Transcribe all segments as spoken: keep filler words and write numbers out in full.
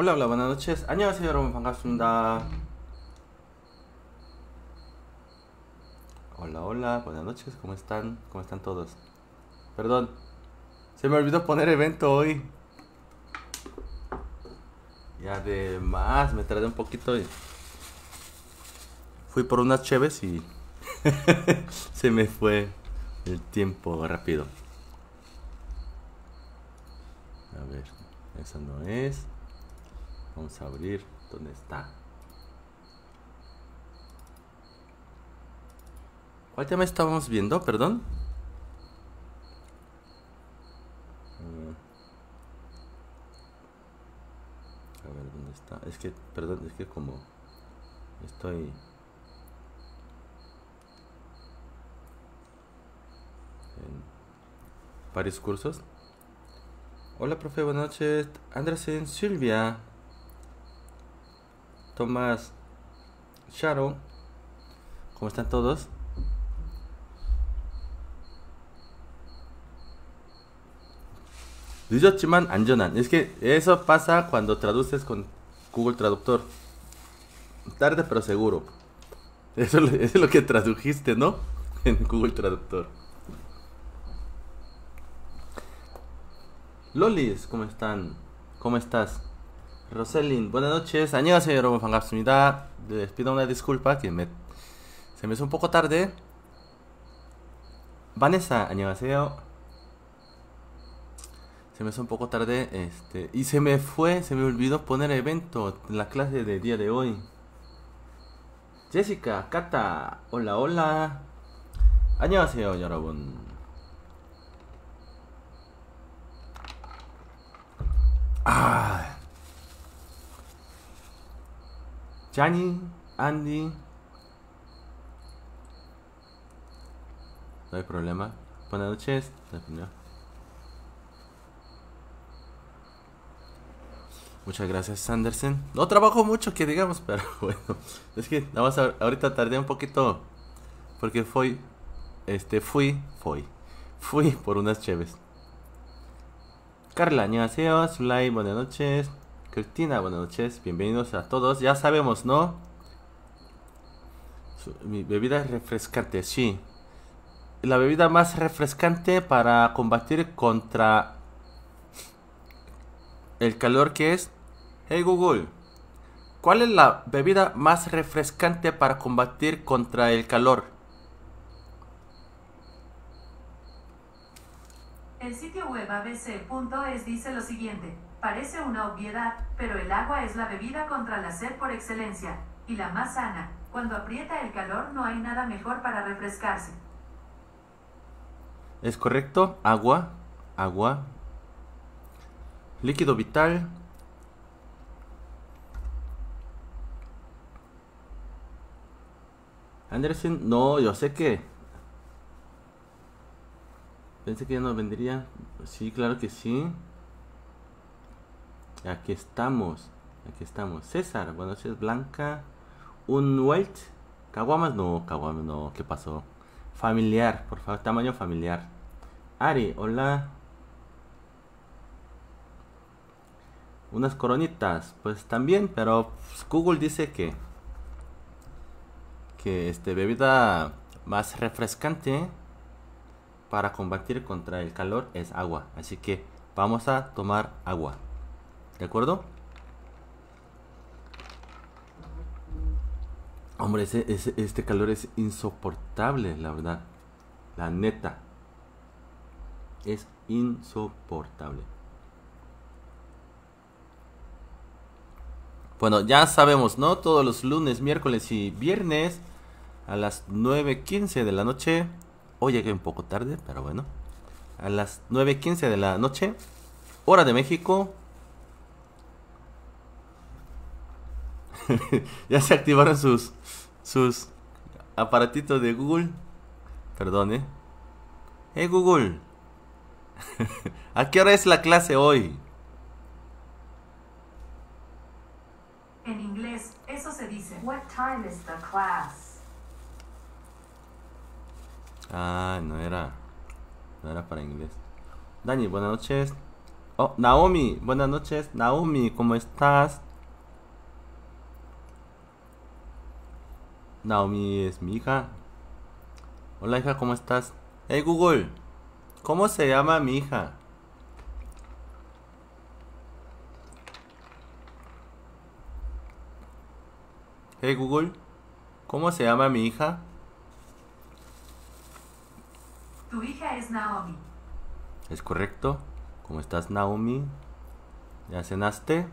Hola, hola, buenas noches. 안녕하세요, 여러분. 반갑습니다. Hola, hola, buenas noches. ¿Cómo están? ¿Cómo están todos? Perdón, se me olvidó poner evento hoy. Y además me tardé un poquito y fui por unas cheves y se me fue el tiempo rápido. A ver, esa no es. Vamos a abrir. ¿Dónde está? ¿Cuál tema estábamos viendo? Perdón. A ver, ¿dónde está? Es que, perdón, es que como estoy... en varios cursos. Hola, profe, buenas noches. Andresen, Silvia, Tomás, Sharon, ¿cómo están todos? 늦었지만 안전한. Es que eso pasa cuando traduces con Google Traductor. Tarde pero seguro. Eso es lo que tradujiste, ¿no? En Google Traductor. Lolis, ¿cómo están? ¿Cómo estás? Roselyn, buenas noches. 안녕하세요, 여러분. 반갑습니다. Les pido una disculpa que me se me hizo un poco tarde. Vanessa, 안녕하세요. Se me hizo un poco tarde, este, y se me fue, se me olvidó poner evento en la clase de día de hoy. Jessica, Kata, hola, hola. 안녕하세요, 여러분. Ah. Jani, Andy. No hay problema. Buenas noches. Muchas gracias, Anderson. No trabajo mucho, que digamos, pero bueno. Es que nada más ahorita tardé un poquito porque fui, este, fui, fui, fui por unas cheves. Carla, 안녕하세요. Zulay, buenas noches. Cristina, buenas noches. Bienvenidos a todos. Ya sabemos, ¿no? Mi bebida es refrescante, sí. La bebida más refrescante para combatir contra el calor que es... Hey Google, ¿cuál es la bebida más refrescante para combatir contra el calor? El sitio web a b c punto es dice lo siguiente: parece una obviedad, pero el agua es la bebida contra la sed por excelencia, y la más sana. Cuando aprieta el calor no hay nada mejor para refrescarse. ¿Es correcto? Agua, agua, líquido vital. Anderson, no, yo sé que pensé que ya no vendría. Sí, claro que sí. Aquí estamos. Aquí estamos. César, buenas noches. Blanca. Un white. Caguamas, no, caguamas, no. ¿Qué pasó? Familiar, por favor, tamaño familiar. Ari, hola. Unas coronitas, pues también, pero Google dice que que este bebida más refrescante para combatir contra el calor es agua, así que vamos a tomar agua, ¿de acuerdo? Hombre, ese, ese, este calor es insoportable, la verdad, la neta, es insoportable. Bueno, ya sabemos, ¿no? Todos los lunes, miércoles y viernes a las nueve quince de la noche. Hoy llegué un poco tarde, pero bueno. A las nueve quince de la noche, hora de México. Ya se activaron sus, sus aparatitos de Google. Perdón, ¿eh? Hey Google, ¿a qué hora es la clase hoy? En inglés, eso se dice. What time is the class? Ah, no era. No era para inglés. Dani, buenas noches. Oh, Naomi, buenas noches. Naomi, ¿cómo estás? Naomi es mi hija. Hola, hija, ¿cómo estás? Hey, Google, ¿cómo se llama mi hija? Hey, Google, ¿cómo se llama mi hija? Tu hija es Naomi. ¿Es correcto? ¿Cómo estás, Naomi? ¿Ya cenaste?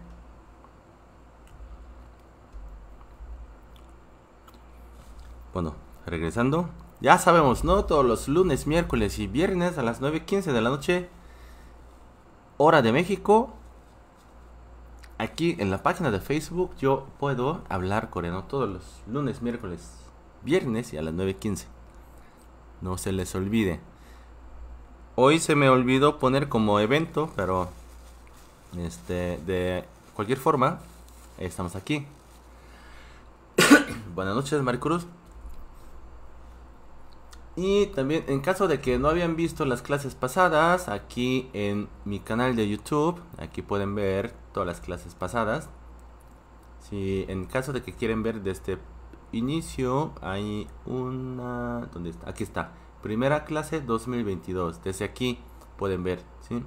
Bueno, regresando. Ya sabemos, ¿no? Todos los lunes, miércoles y viernes a las nueve quince de la noche, hora de México. Aquí en la página de Facebook, Yo Puedo Hablar Coreano. Todos los lunes, miércoles, viernes y a las nueve quince. No se les olvide. Hoy se me olvidó poner como evento, pero este, de cualquier forma, estamos aquí. Buenas noches, Maricruz. Y también, en caso de que no habían visto las clases pasadas, aquí en mi canal de YouTube, aquí pueden ver todas las clases pasadas. Si en caso de que quieren ver desde inicio, hay una... ¿Dónde está? Aquí está. Primera clase dos mil veintidós. Desde aquí pueden ver, ¿sí?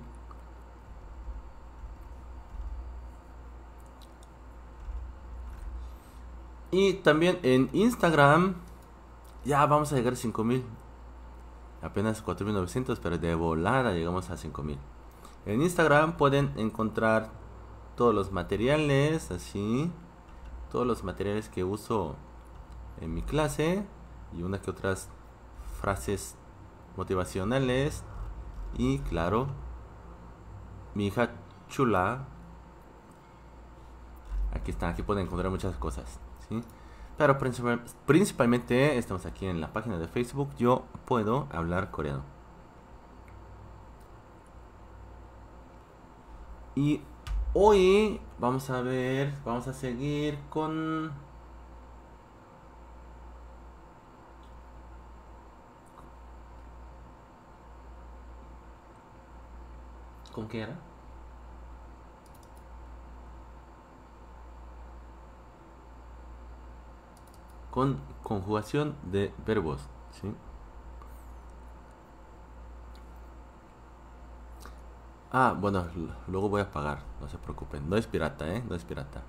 Y también en Instagram ya vamos a llegar a cinco mil. Apenas cuatro mil novecientos, pero de volada llegamos a cinco mil. En Instagram pueden encontrar todos los materiales, así. Todos los materiales que uso en mi clase y una que otras frases motivacionales y, claro, mi hija chula. Aquí está, aquí pueden encontrar muchas cosas, ¿sí? Pero principal, principalmente estamos aquí en la página de Facebook Yo Puedo Hablar Coreano. Y hoy vamos a ver, vamos a seguir con... ¿Con qué era? Con conjugación de verbos, ¿sí? Ah, bueno, luego voy a pagar, no se preocupen. No es pirata, ¿eh? No es pirata.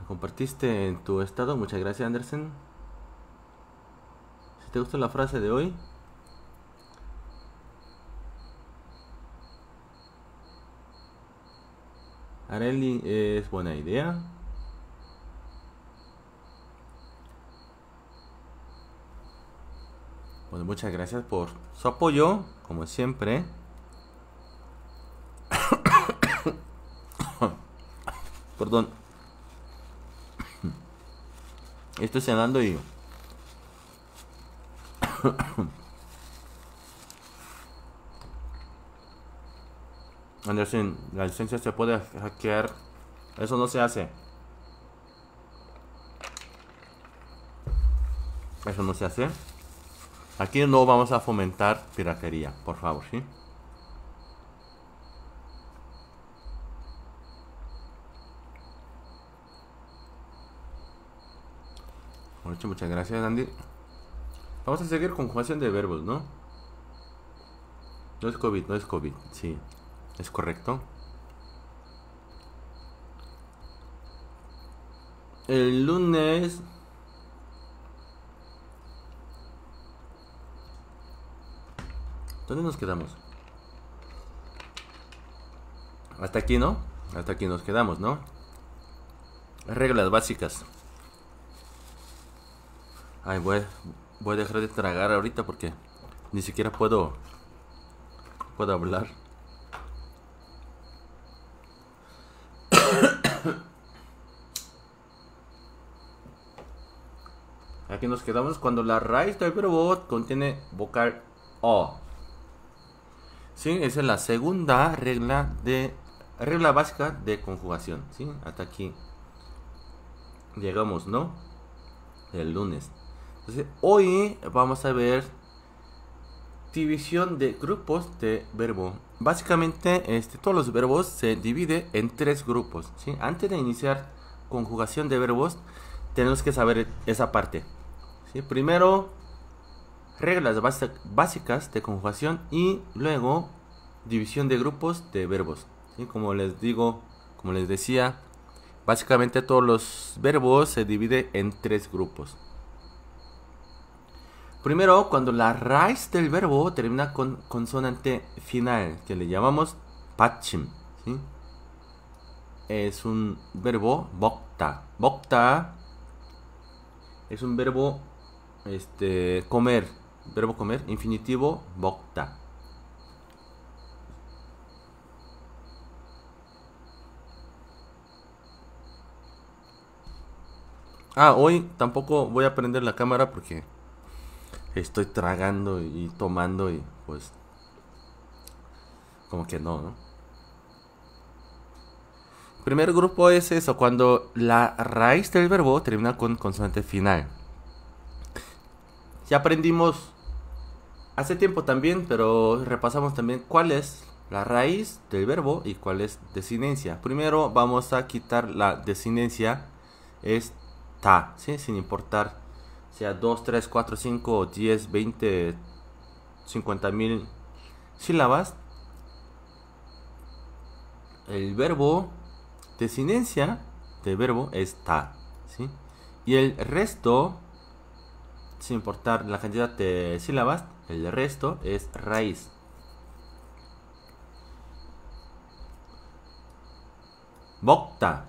¿Me compartiste en tu estado? Muchas gracias, Anderson. Si te gustó la frase de hoy... Areli, es buena idea. Bueno, muchas gracias por su apoyo, como siempre. Perdón. Estoy cenando y... Anderson, la licencia se puede hackear. Eso no se hace. Eso no se hace. Aquí no vamos a fomentar piratería, por favor, ¿sí? Mucho, muchas gracias, Andy. Vamos a seguir con conjugación de verbos, ¿no? No es COVID, no es COVID, sí. ¿Es correcto? El lunes... ¿Dónde nos quedamos? Hasta aquí, ¿no? Hasta aquí nos quedamos, ¿no? Reglas básicas. Ay, voy, voy a dejar de tragar ahorita porque ni siquiera puedo... Puedo hablar. Aquí nos quedamos cuando la raíz del verbo contiene vocal O. Sí, esa es la segunda regla de regla básica de conjugación, ¿sí? Hasta aquí llegamos, ¿no? El lunes. Entonces, hoy vamos a ver división de grupos de verbo. Básicamente, este, todos los verbos se dividen en tres grupos, ¿sí? Antes de iniciar conjugación de verbos, tenemos que saber esa parte, ¿sí? Primero, reglas básicas de conjugación y luego división de grupos de verbos, ¿sí? Como les digo, como les decía, básicamente todos los verbos se dividen en tres grupos. Primero, cuando la raíz del verbo termina con consonante final, que le llamamos 받침, ¿sí? Es un verbo 먹다. 먹다 es un verbo este, comer, verbo comer, infinitivo 먹다. Ah, hoy tampoco voy a prender la cámara porque estoy tragando y tomando y pues como que no, ¿no? Primer grupo es eso, cuando la raíz del verbo termina con consonante final. Ya aprendimos hace tiempo también, pero repasamos también cuál es la raíz del verbo y cuál es desinencia. Primero vamos a quitar la desinencia, es ta, ¿sí? Sin importar sea dos, tres, cuatro, cinco, diez, veinte, cincuenta mil sílabas. El verbo, desinencia del verbo es ta, ¿sí? Y el resto, sin importar la cantidad de sílabas, el resto es raíz. Bokta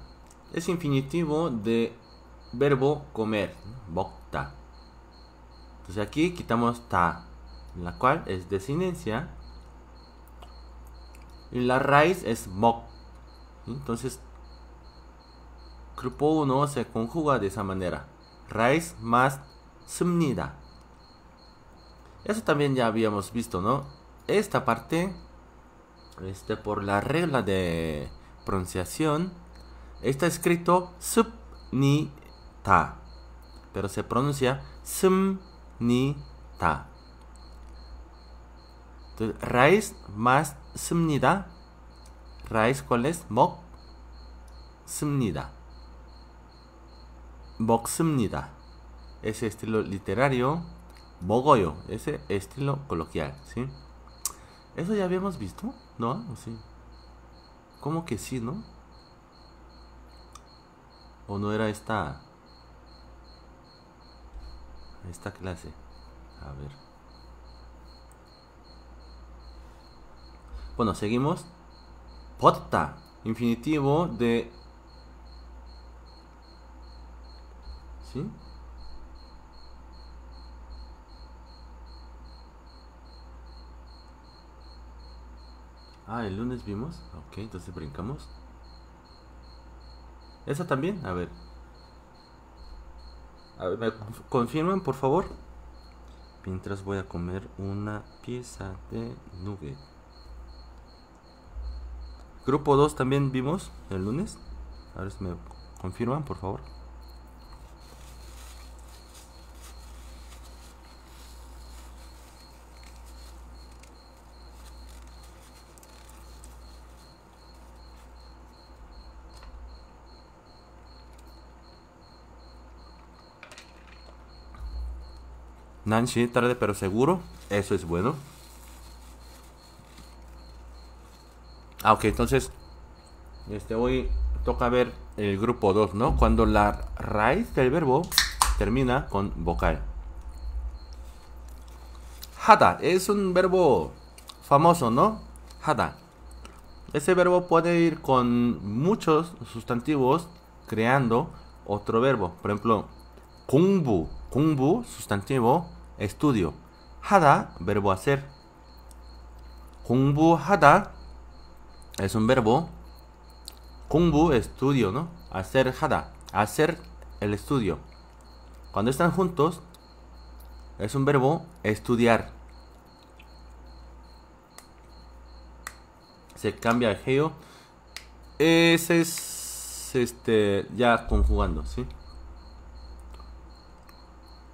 es infinitivo de verbo comer, 먹다. Entonces aquí quitamos ta, la cual es desinencia, y la raíz es 먹. Entonces grupo uno se conjuga de esa manera, raíz más 씁니다. Eso también ya habíamos visto, ¿no? Esta parte, este, por la regla de pronunciación, está escrito 씁니다, pero se pronuncia 씁니다. Entonces, raíz más 씁니다. Raíz, ¿cuál es? 먹습니다. 먹습니다. Ese estilo literario. 먹어요. Ese estilo coloquial, ¿sí? Eso ya habíamos visto, ¿no? Sí. ¿Cómo que sí, no? ¿O no era esta? Esta clase, a ver. Bueno, seguimos. Potta, infinitivo de, ¿sí? Ah, el lunes vimos. Ok, entonces brincamos. Esa también, a ver. A ver, ¿me confirman, por favor? Mientras voy a comer una pieza de nugget. Grupo dos también vimos el lunes. A ver si me confirman, por favor. Nancy, tarde pero seguro, eso es bueno. Ah, ok, entonces este, hoy toca ver el grupo dos, ¿no? Cuando la raíz del verbo termina con vocal. Hada es un verbo famoso, ¿no? Hada. Ese verbo puede ir con muchos sustantivos creando otro verbo. Por ejemplo, 공부. 공부, sustantivo, estudio. 하다, verbo hacer. 공부하다 es un verbo. 공부, estudio, ¿no? Hacer, 하다. Hacer el estudio. Cuando están juntos, es un verbo estudiar. Se cambia el geo. Ese es este, ya conjugando, ¿sí?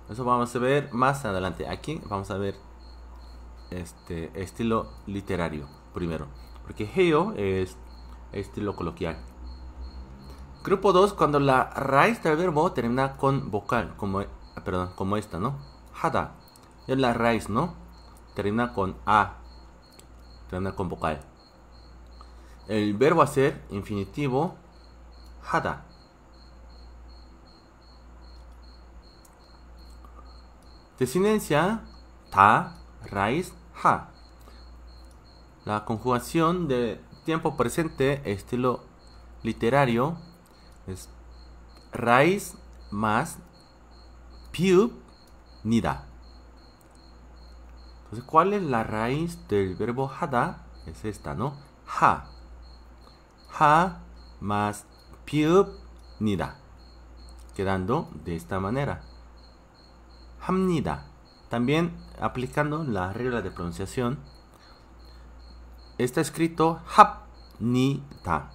Eso vamos a ver más adelante. Aquí vamos a ver este estilo literario primero, porque Heo es estilo coloquial. Grupo dos, cuando la raíz del verbo termina con vocal, como, perdón, como esta, ¿no? Hada. Es la raíz, ¿no? Termina con A. Termina con vocal. El verbo hacer, infinitivo, hada. Desinencia, ta, raíz, ha. La conjugación de tiempo presente, estilo literario, es raíz más piub nida. Entonces, ¿cuál es la raíz del verbo hada? Es esta, ¿no? Ha. Ha más piub nida. Quedando de esta manera. Hamnida. También aplicando la regla de pronunciación. Está escrito hapnida,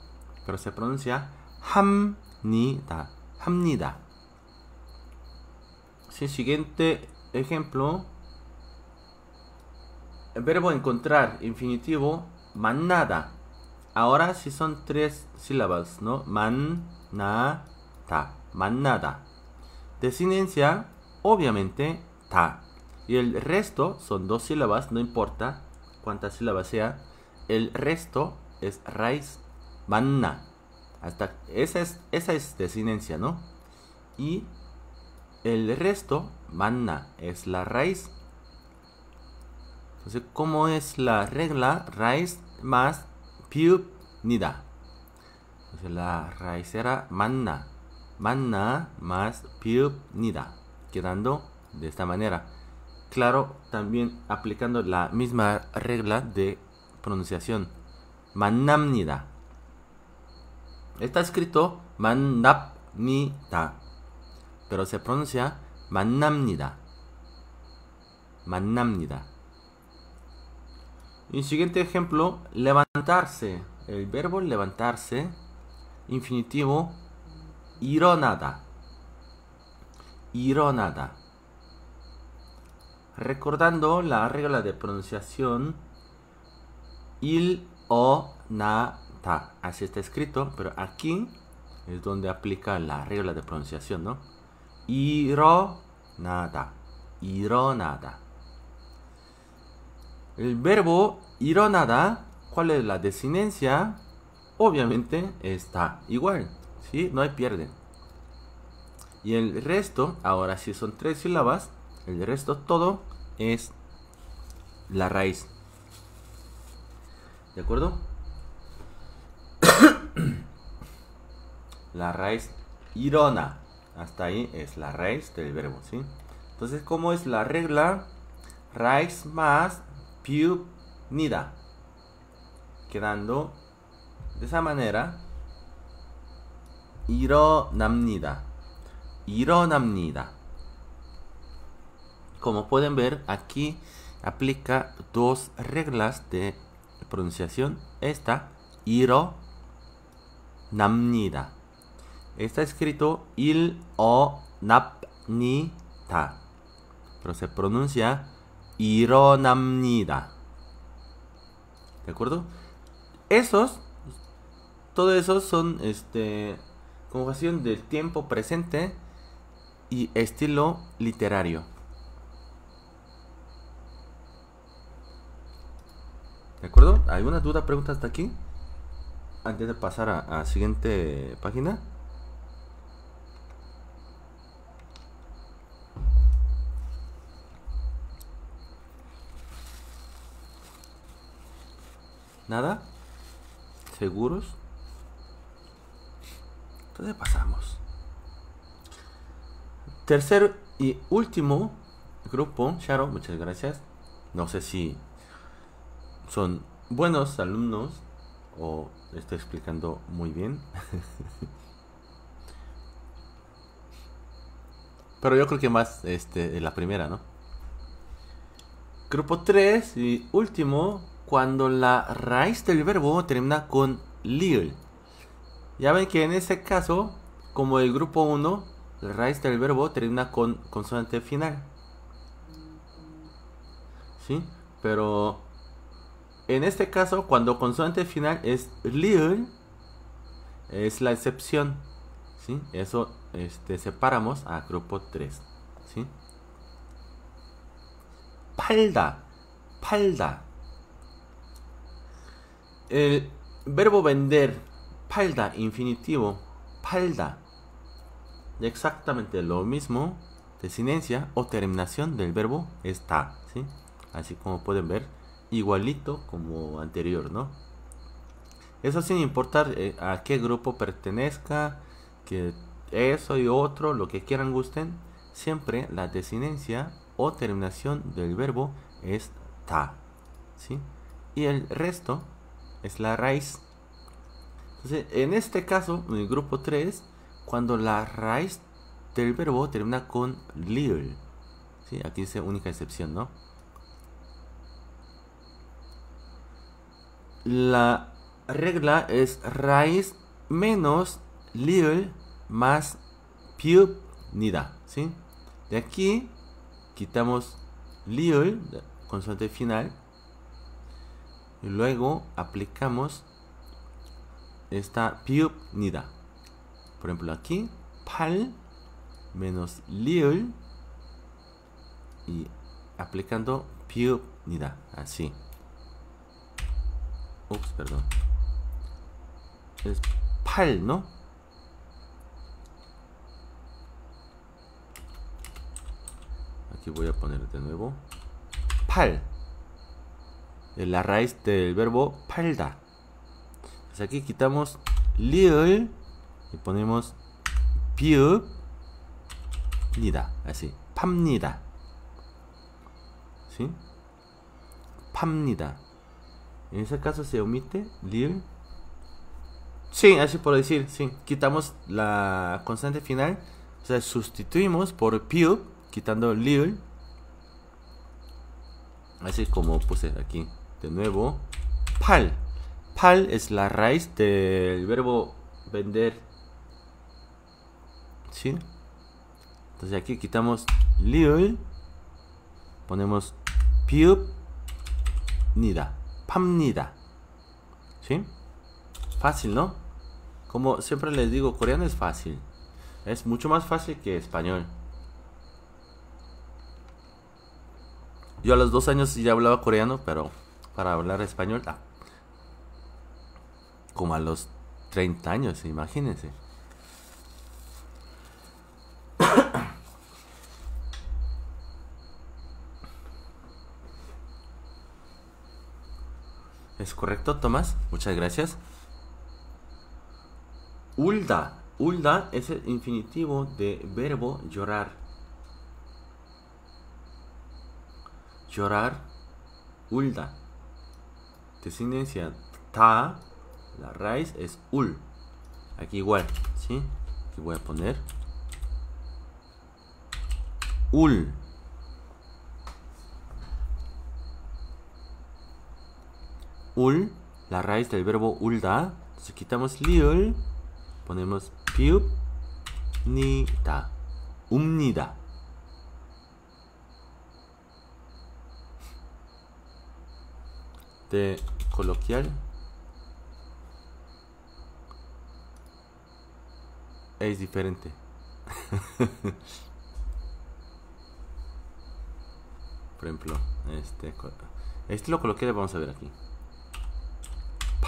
pero se pronuncia ham. Nida, hamnida. Sí, siguiente ejemplo. El verbo encontrar, infinitivo, manada. Ahora sí son tres sílabas, ¿no? Man-na-ta, manada. Desinencia, obviamente, ta. Y el resto son dos sílabas, no importa cuántas sílabas sea. El resto es raíz, manna. Hasta esa es, esa es desinencia, ¿no? Y el resto, manna, es la raíz. Entonces, ¿cómo es la regla? Raíz más piub nida. Entonces, la raíz era manna. Manna más piub nida. Quedando de esta manera. Claro, también aplicando la misma regla de pronunciación. Mannam nida. Está escrito mannapnida, pero se pronuncia mannamnida. Mannamnida. Y siguiente ejemplo, levantarse. El verbo levantarse, infinitivo, ironada. Ironada. Recordando la regla de pronunciación, il o na. Así está escrito, pero aquí es donde aplica la regla de pronunciación, ¿no? Ironada. Ironada. El verbo ironada, ¿cuál es la desinencia? Obviamente está igual, ¿sí? No hay pierde. Y el resto, ahora sí son tres sílabas, el resto todo es la raíz. ¿De acuerdo? La raíz irona, hasta ahí es la raíz del verbo, ¿sí? Entonces, ¿cómo es la regla? Raíz más piub nida. Quedando de esa manera. Ironamnida. Ironamnida. Como pueden ver, aquí aplica dos reglas de pronunciación. Esta, iro namnida. Está escrito il o nap ni ta, pero se pronuncia ironamnida. ¿De acuerdo? Esos, todo eso son este conjugación del tiempo presente y estilo literario. ¿De acuerdo? ¿Alguna duda, pregunta hasta aquí? Antes de pasar a la siguiente página. ¿Nada? ¿Seguros? Entonces pasamos. Tercer y último grupo. Sharo, muchas gracias. No sé si son buenos alumnos o estoy explicando muy bien. Pero yo creo que más este, la primera, ¿no? Grupo tres y último, cuando la raíz del verbo termina con lil. Ya ven que en ese caso, como el grupo uno, la raíz del verbo termina con consonante final, ¿sí? Pero en este caso, cuando consonante final es liul, es la excepción, ¿sí? Eso este, separamos a grupo tres, ¿sí? Palda, palda. El verbo vender, palda, infinitivo, palda. Exactamente lo mismo, desinencia o terminación del verbo está, ¿sí? Así como pueden ver, igualito como anterior, ¿no? Eso sin importar eh, a qué grupo pertenezca, que eso y otro, lo que quieran gusten, siempre la desinencia o terminación del verbo es ta, ¿sí? Y el resto es la raíz. Entonces, en este caso, en el grupo tres, cuando la raíz del verbo termina con liul, ¿sí? Aquí dice única excepción, ¿no? La regla es raíz menos liul más piub nida, ¿sí? De aquí quitamos liul, consonante final, y luego aplicamos esta piub nida. Por ejemplo, aquí pal menos liul y aplicando piub nida, así. Ups, perdón. Es pal, ¿no? Aquí voy a poner de nuevo pal, la raíz del verbo palda. Pues aquí quitamos liul y ponemos piub nida, así, pamnida, ¿sí? Pamnida. En ese caso se omite liul, sí, así por decir, sí, quitamos la constante final, o sea, sustituimos por piub, quitando liul, así como puse aquí, de nuevo, pal, pal es la raíz del verbo vender, ¿sí? Entonces aquí quitamos liul, ponemos piub nida, pamnida, ¿sí? Fácil, ¿no? Como siempre les digo, coreano es fácil, es mucho más fácil que español. Yo a los dos años ya hablaba coreano, pero para hablar español, ah, como a los treinta años, imagínense. ¿Es correcto, Tomás? Muchas gracias. Ulda. Ulda es el infinitivo de verbo llorar. Llorar, ulda. Descendencia ta, la raíz es ul. Aquí igual, ¿sí? Aquí voy a poner ul. Ul, la raíz del verbo ulda. Entonces quitamos liul, ponemos piub nida, umnida. De coloquial, es diferente. Por ejemplo, este, este lo coloqué, vamos a ver aquí.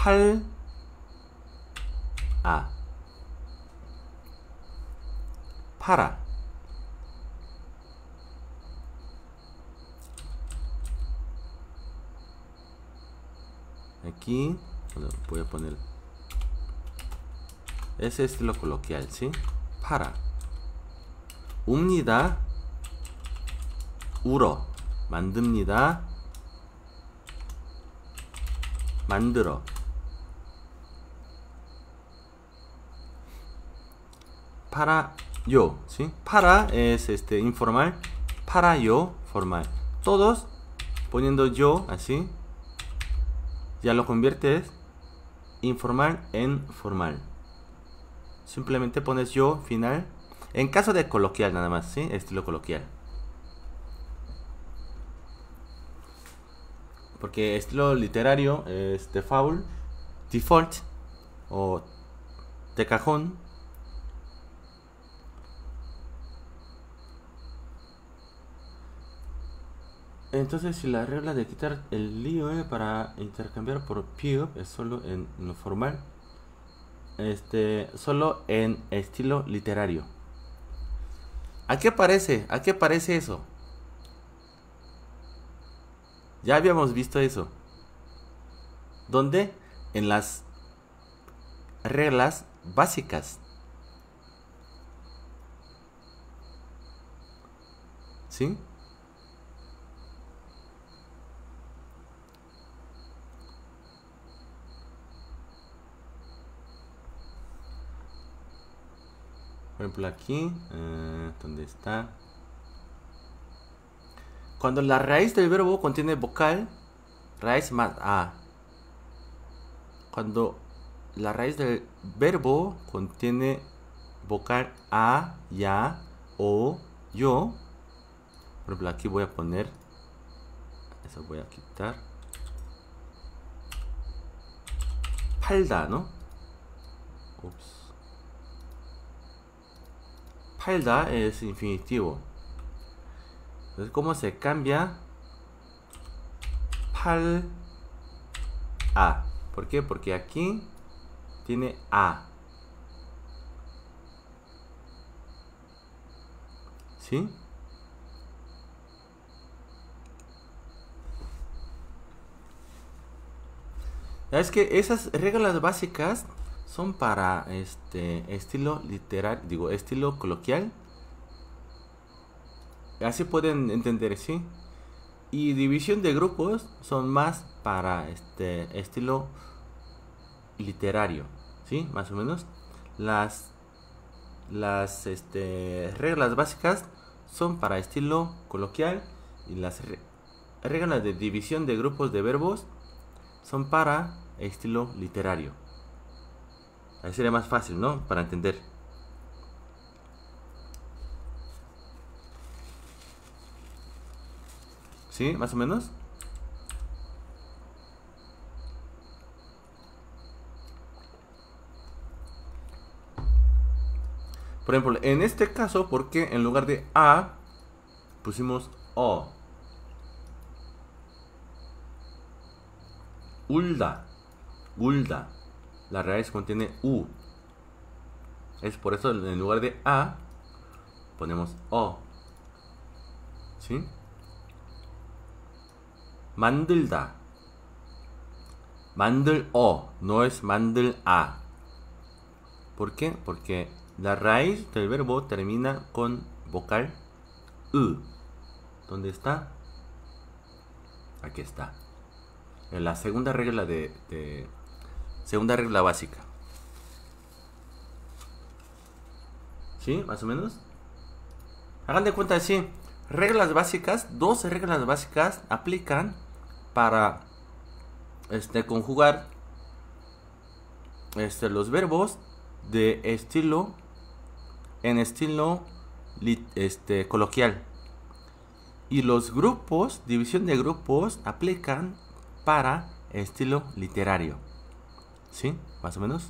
Pal a para, aquí voy a poner ese estilo coloquial, ¿sí? Para umnida, uro, 만듭니다, 만들어. Para yo, ¿sí? Para es este informal, para yo formal. Todos poniendo yo así, ya lo conviertes informal en formal. Simplemente pones yo final, en caso de coloquial nada más, ¿sí? Estilo coloquial. porque estilo literario es de Faul, Default o de cajón. Entonces, si la regla de quitar el lío para intercambiar por pub es solo en lo formal, este, solo en estilo literario. ¿A qué parece? ¿A qué parece eso? Ya habíamos visto eso. ¿Dónde? En las reglas básicas. ¿Sí? Por ejemplo aquí, eh, ¿dónde está? Cuando la raíz del verbo contiene vocal, raíz más A. Cuando la raíz del verbo contiene vocal A, ya, o, yo. Por ejemplo aquí voy a poner, eso voy a quitar. Palda, ¿no? Ups. Halda es infinitivo. Entonces, ¿cómo se cambia? Pal A. ¿Por qué? Porque aquí tiene A. ¿Sí? Es que esas reglas básicas son para este estilo literal, digo, estilo coloquial. Así pueden entender, ¿sí? Y división de grupos son más para este estilo literario, ¿sí? Más o menos. Las, las este, reglas básicas son para estilo coloquial y las re reglas de división de grupos de verbos son para estilo literario. Ahí sería más fácil, ¿no? Para entender. ¿Sí? ¿Más o menos? Por ejemplo, en este caso, ¿por qué en lugar de A pusimos O? Ulda. Ulda. La raíz contiene U. Es por eso en lugar de A ponemos O. ¿Sí? Mandelda. Mandel O. No es mandel A. ¿Por qué? Porque la raíz del verbo termina con vocal U. ¿Dónde está? Aquí está. En la segunda regla de... de segunda regla básica. ¿Sí? Más o menos. Hagan de cuenta así. Reglas básicas. Dos reglas básicas aplican para este, conjugar este, los verbos de estilo en estilo lit, este, coloquial. Y los grupos, división de grupos, aplican para estilo literario. ¿Sí? Más o menos.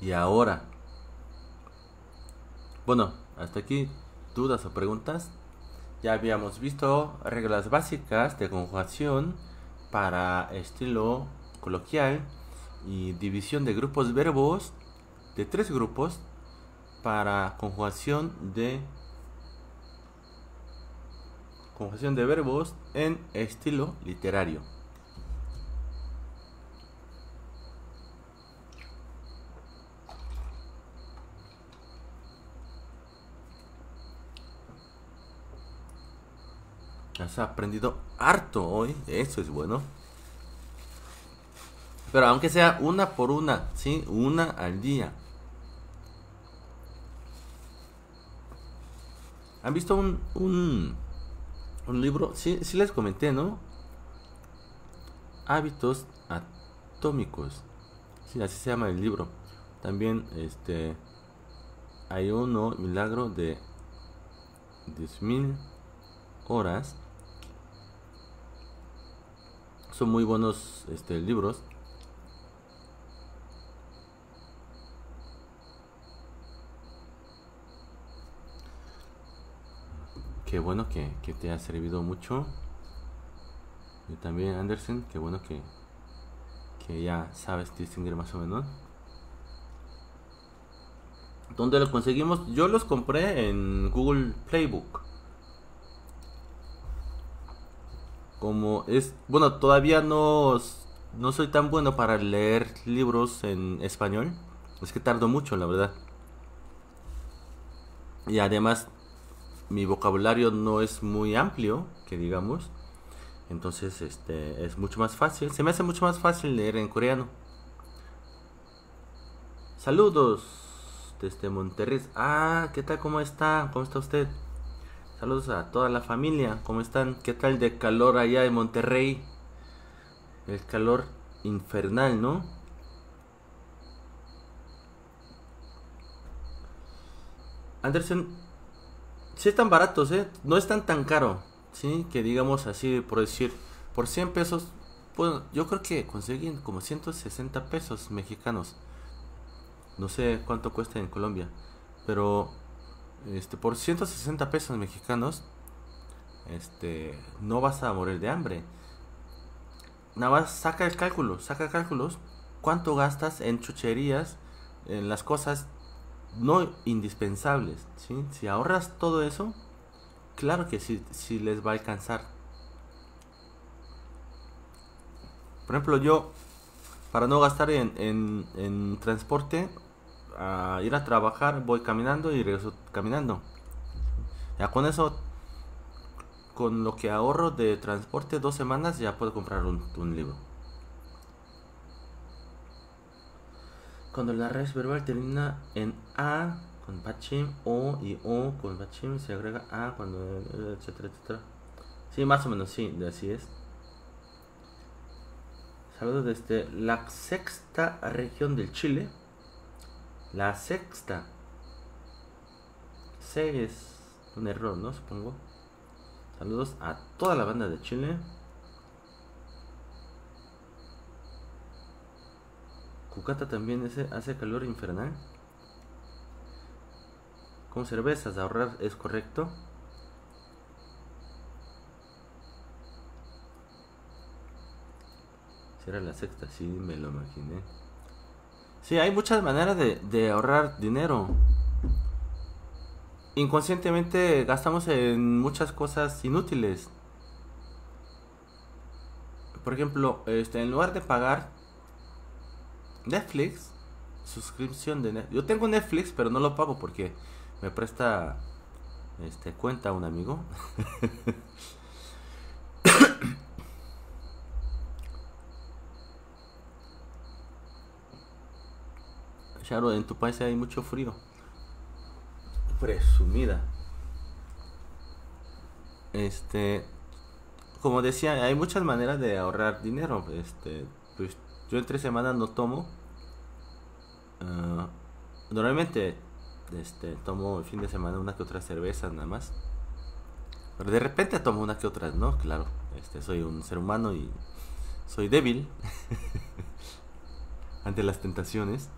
Y ahora, bueno, hasta aquí dudas o preguntas. Ya habíamos visto reglas básicas de conjugación para estilo coloquial y división de grupos verbos de tres grupos para conjugación de conjugación de verbos en estilo literario. Has aprendido harto hoy, eso es bueno. Pero aunque sea una por una, ¿sí? Una al día. ¿Han visto un, un, un libro, sí, sí les comenté, ¿no? Hábitos atómicos, sí, así se llama el libro. También este hay uno, milagro de diez mil horas. Son muy buenos este libros. Qué bueno que, que te ha servido mucho. Y también Anderson, qué bueno que, que ya sabes distinguir más o menos. ¿Dónde los conseguimos? Yo los compré en Google Playbook. Como es... Bueno, todavía no, no soy tan bueno para leer libros en español. Es que tardo mucho, la verdad. Y además... mi vocabulario no es muy amplio, que digamos. Entonces, este, es mucho más fácil. Se me hace mucho más fácil leer en coreano. Saludos desde Monterrey. Ah, ¿qué tal? ¿Cómo está? ¿Cómo está usted? Saludos a toda la familia. ¿Cómo están? ¿Qué tal de calor allá en Monterrey? El calor infernal, ¿no? Anderson... sí están baratos, ¿eh? No están tan caro, ¿sí? Que digamos así, por decir, por cien pesos, bueno, yo creo que consiguen como ciento sesenta pesos mexicanos. No sé cuánto cuesta en Colombia, pero este por ciento sesenta pesos mexicanos este no vas a morir de hambre. Nada más saca el cálculo, saca cálculos, cuánto gastas en chucherías, en las cosas no indispensables, ¿sí? Si ahorras todo eso, claro que sí, sí les va a alcanzar. Por ejemplo, yo, para no gastar en, en, en transporte, a ir a trabajar, voy caminando y regreso caminando. Ya con eso, con lo que ahorro de transporte, dos semanas, ya puedo comprar un, un libro. Cuando la raíz verbal termina en A con bachim, O y O con bachim, se agrega A cuando, etcétera, etcétera. Sí, más o menos, sí, así es. Saludos desde la sexta región del Chile. La sexta. Se es un error, ¿no? Supongo. Saludos a toda la banda de Chile. Cucata también ese hace calor infernal. Con cervezas ahorrar es correcto. Si era la sexta, sí me lo imaginé. Sí, hay muchas maneras de, de ahorrar dinero. Inconscientemente gastamos en muchas cosas inútiles. Por ejemplo, este, en lugar de pagar Netflix, suscripción de Netflix. Yo tengo Netflix, pero no lo pago porque me presta este cuenta un amigo. Charo, en tu país hay mucho frío. Presumida. Este, como decía, hay muchas maneras de ahorrar dinero. Este, pues yo en tres semanas no tomo. Uh, normalmente este, tomo el fin de semana una que otra cerveza nada más. Pero de repente tomo una que otra, ¿no? Claro, este, soy un ser humano y soy débil ante las tentaciones.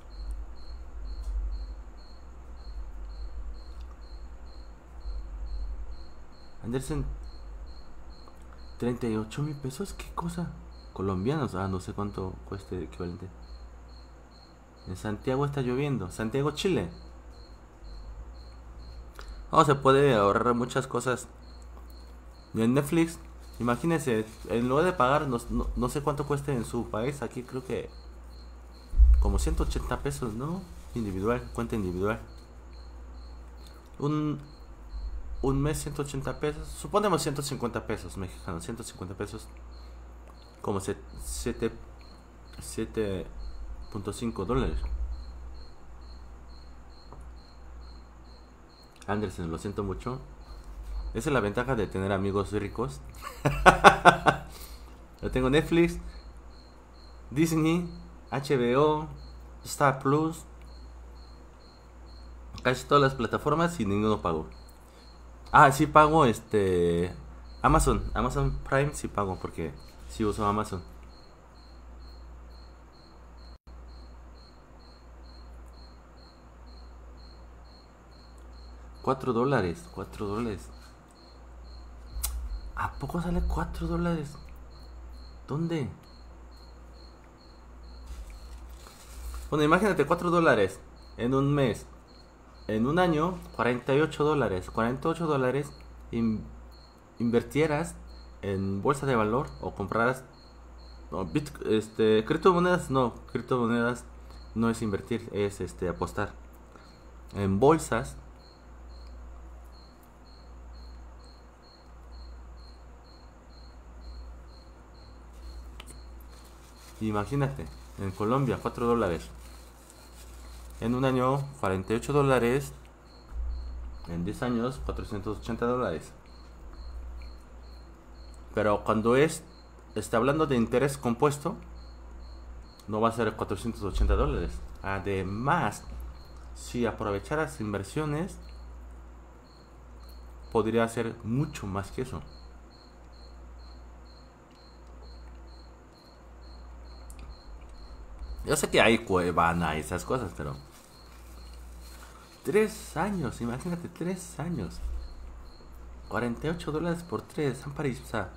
Anderson, treinta y ocho mil pesos, ¿qué cosa? Colombianos, ah, no sé cuánto cueste el equivalente. En Santiago está lloviendo, Santiago, Chile. Oh, se puede ahorrar muchas cosas. Y en Netflix, imagínense, en lugar de pagar, no, no, no sé cuánto cueste en su país, aquí creo que como ciento ochenta pesos, ¿no? Individual, cuenta individual. Un, un mes ciento ochenta pesos, suponemos ciento cincuenta pesos mexicanos, ciento cincuenta pesos. Como siete punto cinco dólares. Anderson, lo siento mucho. Esa es la ventaja de tener amigos ricos. Yo tengo Netflix, Disney, H B O, Star Plus, casi todas las plataformas y ninguno pago. Ah, sí pago este Amazon, Amazon Prime sí pago porque sí uso Amazon. cuatro dólares, cuatro dólares. ¿A poco sale cuatro dólares? ¿Dónde? Bueno, imagínate cuatro dólares en un mes. En un año, cuarenta y ocho dólares. cuarenta y ocho dólares in invertieras en bolsa de valor o compraras. No, bit este, criptomonedas no. Criptomonedas no es invertir, es este apostar. En bolsas. Imagínate, en Colombia cuatro dólares. En un año cuarenta y ocho dólares. En diez años cuatrocientos ochenta dólares. Pero cuando es está hablando de interés compuesto, no va a ser cuatrocientos ochenta dólares. Además, si aprovecharas inversiones, podría ser mucho más que eso. Yo sé que hay Cuevana y esas cosas, pero... Tres años, imagínate, tres años. cuarenta y ocho dólares por tres, Samparisa.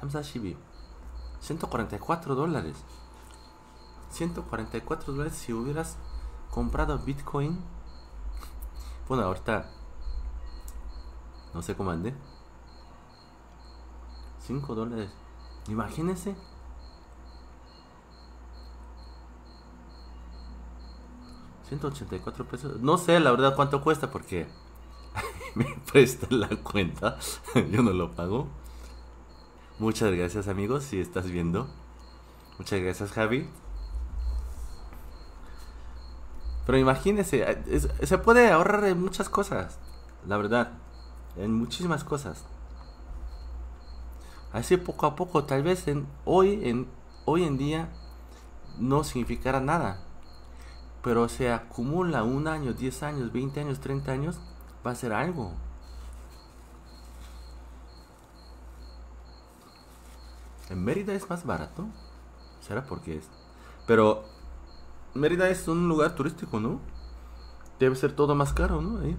Samsa Shibi. ciento cuarenta y cuatro dólares. ciento cuarenta y cuatro dólares si hubieras comprado Bitcoin. Bueno, ahorita... No sé cómo andé. cinco dólares. Imagínense. ciento ochenta y cuatro pesos. No sé la verdad cuánto cuesta porque me prestan la cuenta. Yo no lo pago. Muchas gracias, amigos, si estás viendo. Muchas gracias, Javi. Pero imagínense, es, se puede ahorrar en muchas cosas. La verdad, en muchísimas cosas. Así poco a poco, tal vez en hoy en hoy en día no significará nada. Pero se acumula un año, diez años, veinte años, treinta años, va a ser algo. En Mérida es más barato. ¿Será porque es? Pero Mérida es un lugar turístico, ¿no? Debe ser todo más caro, ¿no? ¿Eh?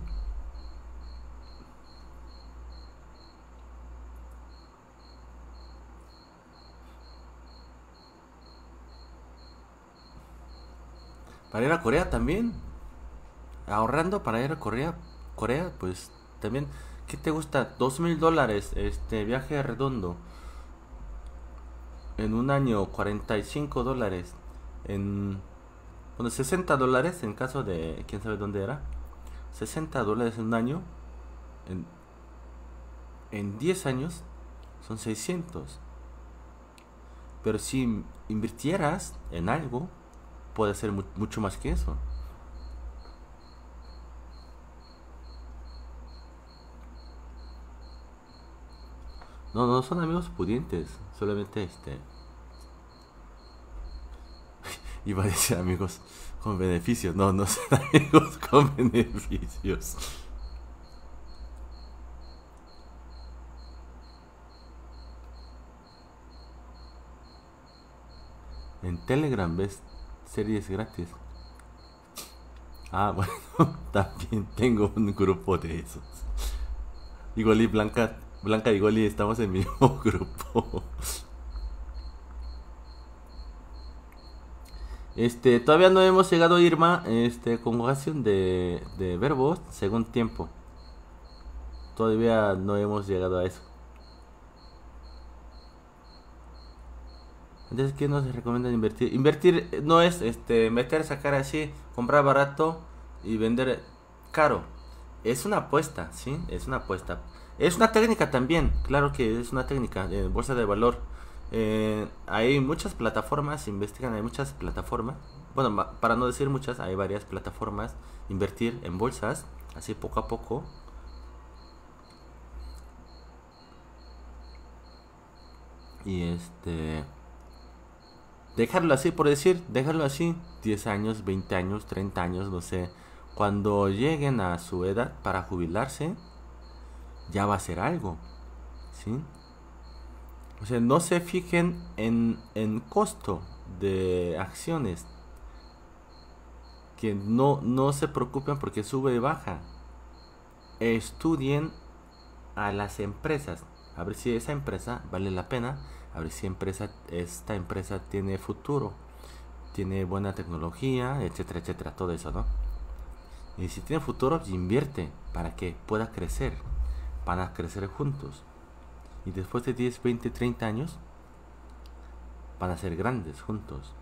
Para ir a Corea también. Ahorrando para ir a Corea. Corea, pues también. ¿Qué te gusta? Dos mil dólares. Este viaje redondo. En un año, cuarenta y cinco dólares. En. Bueno, sesenta dólares en caso de. Quién sabe dónde era. sesenta dólares en un año. En. En diez años. Son seiscientos. Pero si invirtieras en algo, puede ser mu mucho más que eso. No, no son amigos pudientes. Solamente este... Iba a decir amigos con beneficios. No, no son amigos con beneficios. En Telegram ves... series gratis. Ah, bueno, también tengo un grupo de esos. Igoli, Blanca, Blanca y Igoli, estamos en el mismo grupo. Este, todavía no hemos llegado, Irma, este, conjugación de, de verbos según tiempo. Todavía no hemos llegado a eso. Entonces, ¿qué nos recomiendan invertir? Invertir no es este meter, sacar así, comprar barato y vender caro. Es una apuesta, ¿sí? Es una apuesta. Es una técnica también, claro que es una técnica en bolsa de valor. Eh, hay muchas plataformas, investigan, hay muchas plataformas. Bueno, para no decir muchas, hay varias plataformas. Invertir en bolsas, así poco a poco. y este... dejarlo así, por decir, dejarlo así, diez años, veinte años, treinta años, no sé. Cuando lleguen a su edad para jubilarse, ya va a ser algo, ¿sí? O sea, no se fijen en, en costo de acciones. Que no, no se preocupen porque sube y baja. Estudien a las empresas. A ver si esa empresa vale la pena. A ver si empresa, esta empresa tiene futuro. Tiene buena tecnología, etcétera, etcétera. Todo eso, ¿no? Y si tiene futuro, invierte para que pueda crecer. Van a crecer juntos. Y después de diez, veinte, treinta años, van a ser grandes juntos.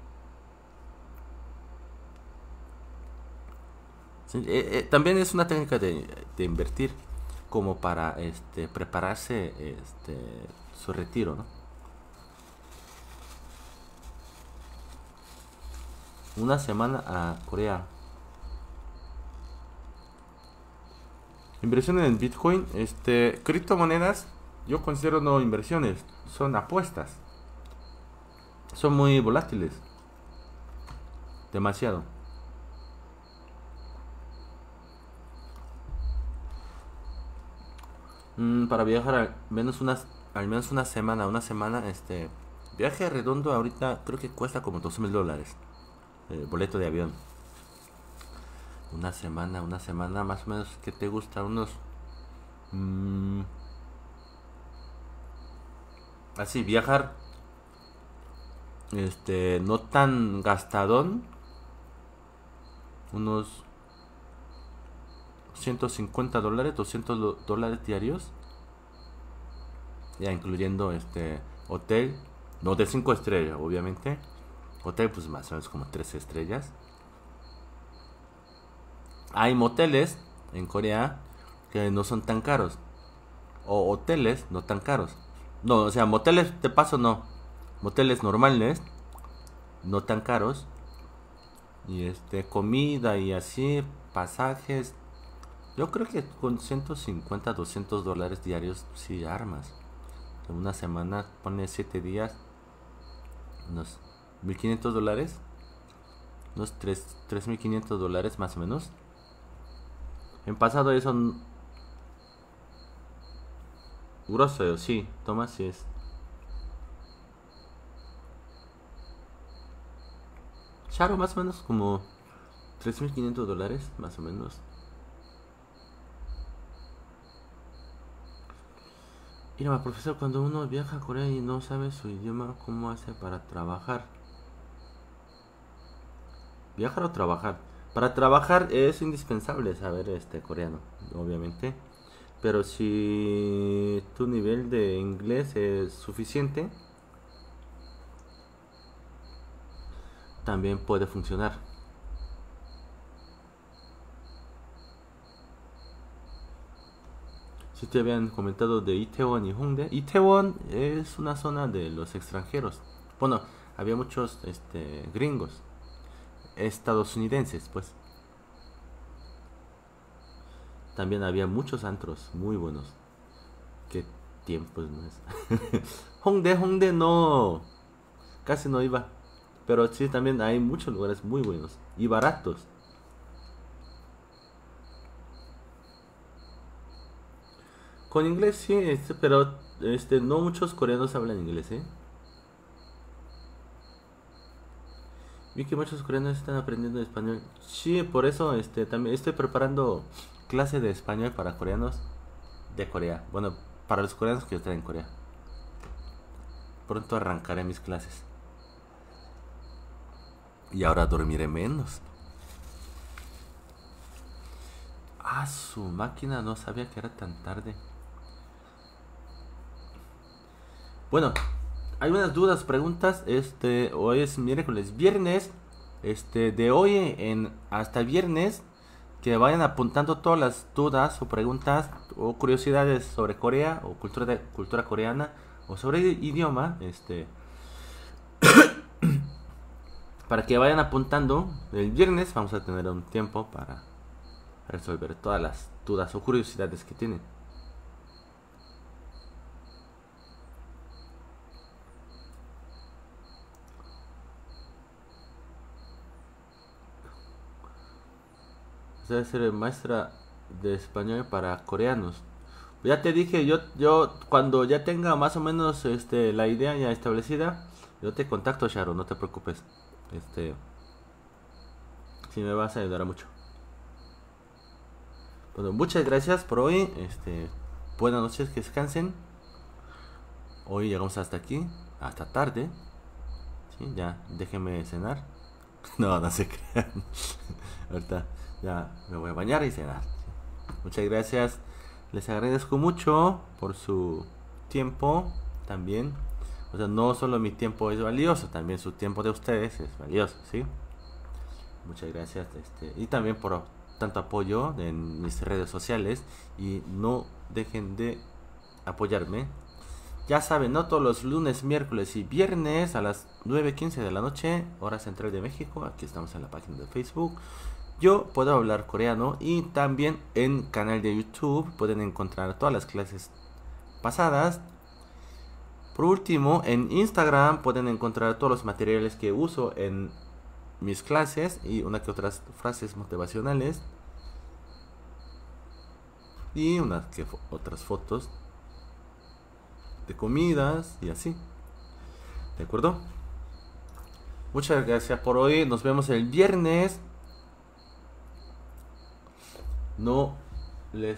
Sí, eh, eh, también es una técnica de, de invertir como para este, prepararse este, su retiro, ¿no? Una semana a Corea. Inversión en Bitcoin, este, criptomonedas, yo considero no inversiones, son apuestas. Son muy volátiles. Demasiado. Mm, para viajar al menos unas, al menos una semana, una semana, este, viaje redondo ahorita creo que cuesta como dos mil dólares. El boleto de avión. Una semana, una semana más o menos, ¿qué te gusta? Unos... Mmm, así, viajar este no tan gastadón. Unos ciento cincuenta dólares, doscientos dólares diarios. Ya incluyendo este hotel, no de cinco estrellas, obviamente. Hotel pues más o menos como tres estrellas. Hay moteles en Corea que no son tan caros. O hoteles no tan caros. No, o sea, moteles de paso no. Moteles normales, no tan caros. Y este, comida y así, pasajes. Yo creo que con ciento cincuenta, doscientos dólares diarios sí armas. En una semana pone siete días. Unos mil quinientos dólares. Unos tres mil quinientos dólares más o menos. En pasado eso... Grosso, sí, toma si es... Charo más o menos como tres mil quinientos dólares, más o menos. Mira, profesor, cuando uno viaja a Corea y no sabe su idioma, ¿cómo hace para trabajar? ¿Viajar o trabajar? Para trabajar es indispensable saber este coreano, obviamente. Pero si tu nivel de inglés es suficiente, también puede funcionar. Si te habían comentado de Itaewon y Hongdae. Itaewon es una zona de los extranjeros. Bueno, había muchos este, gringos. Estadounidenses, pues. También había muchos antros muy buenos. Qué tiempos, ¿no es? Hongdae, Hongdae no. Casi no iba. Pero sí, también hay muchos lugares muy buenos. Y baratos. Con inglés sí, este, pero este, no muchos coreanos hablan inglés, ¿eh? Vi que muchos coreanos están aprendiendo español. Sí, por eso este, también estoy preparando clase de español para coreanos de Corea. Bueno, para los coreanos que están en Corea. Pronto arrancaré mis clases. Y ahora dormiré menos. Ah, su máquina, no sabía que era tan tarde. Bueno, hay unas dudas, preguntas. Este, hoy es miércoles, viernes. Este, de hoy en hasta viernes. Que vayan apuntando todas las dudas o preguntas o curiosidades sobre Corea o cultura, de, cultura coreana o sobre idioma, este para que vayan apuntando. El viernes vamos a tener un tiempo para resolver todas las dudas o curiosidades que tienen. sea, ser maestra de español para coreanos. Ya te dije, yo yo cuando ya tenga más o menos este la idea ya establecida, yo te contacto, Sharo, no te preocupes. Este si me vas a ayudar mucho. Bueno, muchas gracias por hoy. Este, buenas noches, que descansen. Hoy llegamos hasta aquí, hasta tarde. Sí, ya déjenme cenar. No, no se crean. Ahorita ya me voy a bañar y cenar. Sí. Muchas gracias. Les agradezco mucho por su tiempo también. O sea, no solo mi tiempo es valioso, también su tiempo de ustedes es valioso, ¿sí? Muchas gracias. Este, y también por tanto apoyo en mis redes sociales. Y no dejen de apoyarme. Ya saben, ¿no? Todos los lunes, miércoles y viernes a las nueve quince de la noche, hora central de México. Aquí estamos en la página de Facebook. Yo puedo hablar coreano, y también en canal de YouTube pueden encontrar todas las clases pasadas. Por último, en Instagram pueden encontrar todos los materiales que uso en mis clases y una que otras frases motivacionales y unas que fo- otras fotos de comidas y así. ¿De acuerdo? Muchas gracias por hoy. Nos vemos el viernes. No les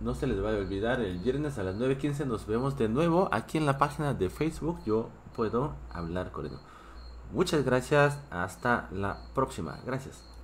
no se les va a olvidar, el viernes a las nueve quince nos vemos de nuevo aquí en la página de Facebook Yo Puedo Hablar Coreano. Muchas gracias, hasta la próxima. Gracias.